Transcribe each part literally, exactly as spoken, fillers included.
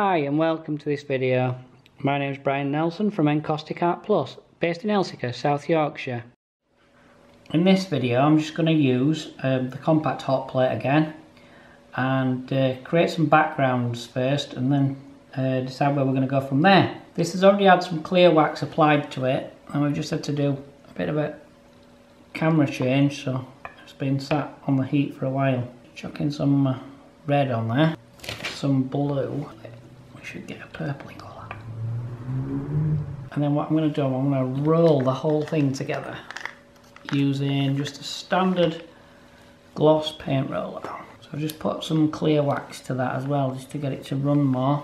Hi and welcome to this video. My name is Brian Nelson from Encaustic Art Plus, based in Encaustic, South Yorkshire. In this video I'm just going to use um, the compact hot plate again and uh, create some backgrounds first and then uh, decide where we're going to go from there. This has already had some clear wax applied to it and we've just had to do a bit of a camera change, so it's been sat on the heat for a while. Chucking some uh, red on there, some blue. Should get a purpley colour. And then what I'm going to do, I'm going to roll the whole thing together using just a standard gloss paint roller. So I've just put some clear wax to that as well, just to get it to run more.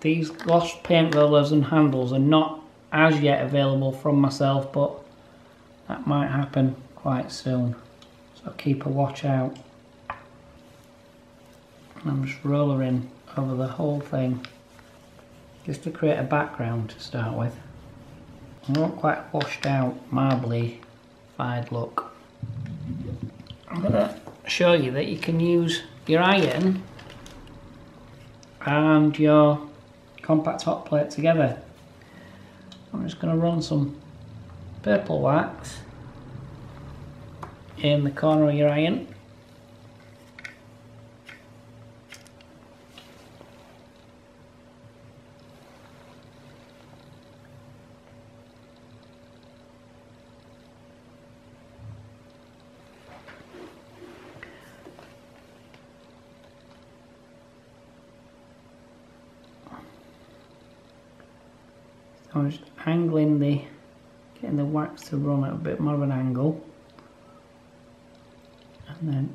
These gloss paint rollers and handles are not as yet available from myself, but that might happen quite soon, so keep a watch out. And I'm just rollering over the whole thing just to create a background to start with. I want quite a washed out, marbly fied look. I'm going to show you that you can use your iron and your compact hot plate together. I'm just going to run some purple wax in the corner of your iron. I'm just angling the, getting the wax to run at a bit more of an angle, and then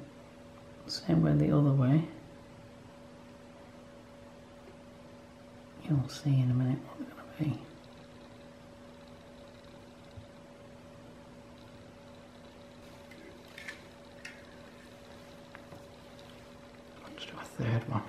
same way the other way. You'll see in a minute what it's going to be. Let's do a third one.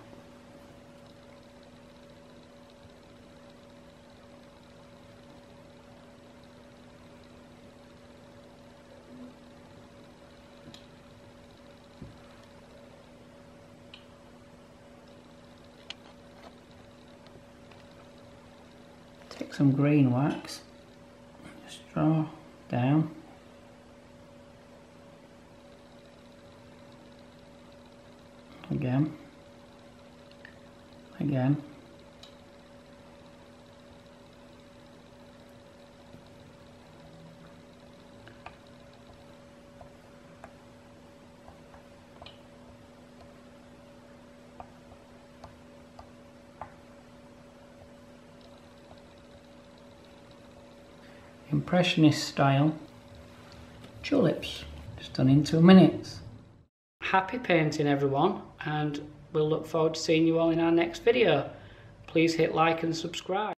Take some green wax, just draw down. Again. Again. Impressionist style tulips, just done in two minutes. Happy painting everyone, and we'll look forward to seeing you all in our next video. Please hit like and subscribe.